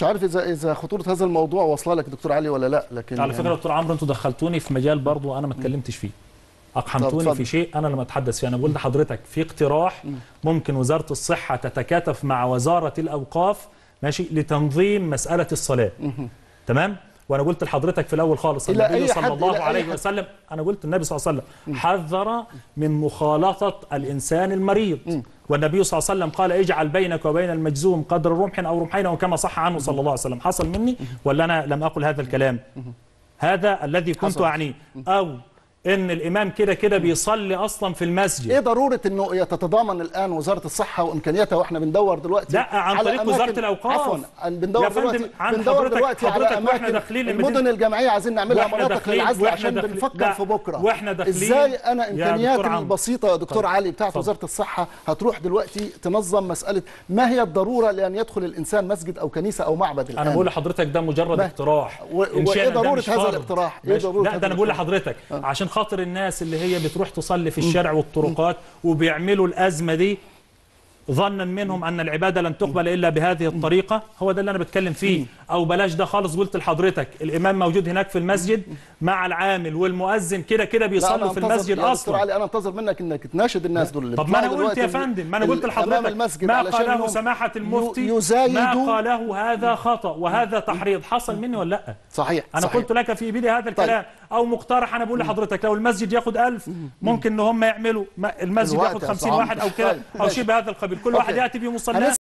مش عارف اذا خطوره هذا الموضوع واصله لك دكتور علي ولا لا، لكن على فكره يعني دكتور عمرو انتوا دخلتوني في مجال برضو انا ما اتكلمتش فيه، اقحمتوني في شيء انا لما اتحدث فيه. انا بقول لحضرتك في اقتراح ممكن وزاره الصحه تتكاتف مع وزاره الاوقاف ماشي لتنظيم مساله الصلاه. تمام؟ وانا قلت لحضرتك في الاول خالص النبي صلى الله عليه وسلم، انا قلت النبي صلى الله عليه وسلم حذر من مخالطه الانسان المريض، والنبي صلى الله عليه وسلم قال اجعل بينك وبين المجزوم قدر رمح او رمحين وكما صح عنه صلى الله عليه وسلم. حصل مني ولا انا لم اقل هذا الكلام؟ هذا الذي كنت اعنيه. او ان الامام كده كده بيصلي اصلا في المسجد، ايه ضروره انه يتتضامن الان وزاره الصحه وامكانياتها واحنا بندور دلوقتي؟ لا عن طريق وزاره الاوقاف، عفوا بندور دلوقتي عن حضرتك واحنا داخلين المدن الجامعيه عايزين نعملها مناطق للعزل عشان بنفكر في بكره واحنا داخلين. ازاي انا امكانياتي البسيطه يا دكتور علي بتاعت وزاره الصحه هتروح دلوقتي تنظم مساله ما هي الضروره لان يدخل الانسان مسجد او كنيسه او معبد الان؟ انا بقول لحضرتك ده مجرد اقتراح، وايه ضروره هذا الاقتراح؟ ايه ضروره؟ لا ده انا بقول لحضرتك عشان خاطر الناس اللي هي بتروح تصلي في الشارع والطرقات وبيعملوا الأزمة دي ظنا منهم أن العبادة لن تقبل إلا بهذه الطريقة، هو ده اللي أنا بتكلم فيه. أو بلاش ده خالص، قلت لحضرتك الإمام موجود هناك في المسجد مع العامل والمؤذن كده كده بيصلوا في المسجد أصلا. علي أنا انتظر منك إنك تناشد الناس دول. طب ما أنا قلت يا فندم، ما أنا قلت لحضرتك ما قاله سماحة المفتي ما قاله هذا خطأ وهذا تحريض. حصل مني ولا لأ؟ صحيح. أنا قلت لك في بيدي هذا الكلام. أو مقترح أنا بقول لحضرتك لو المسجد ياخد 1000 ممكن إن هم يعملوا المسجد ياخد 50 واحد أو كده أو شيء بهذا القبيل، كل واحد يأتي بمصلاه.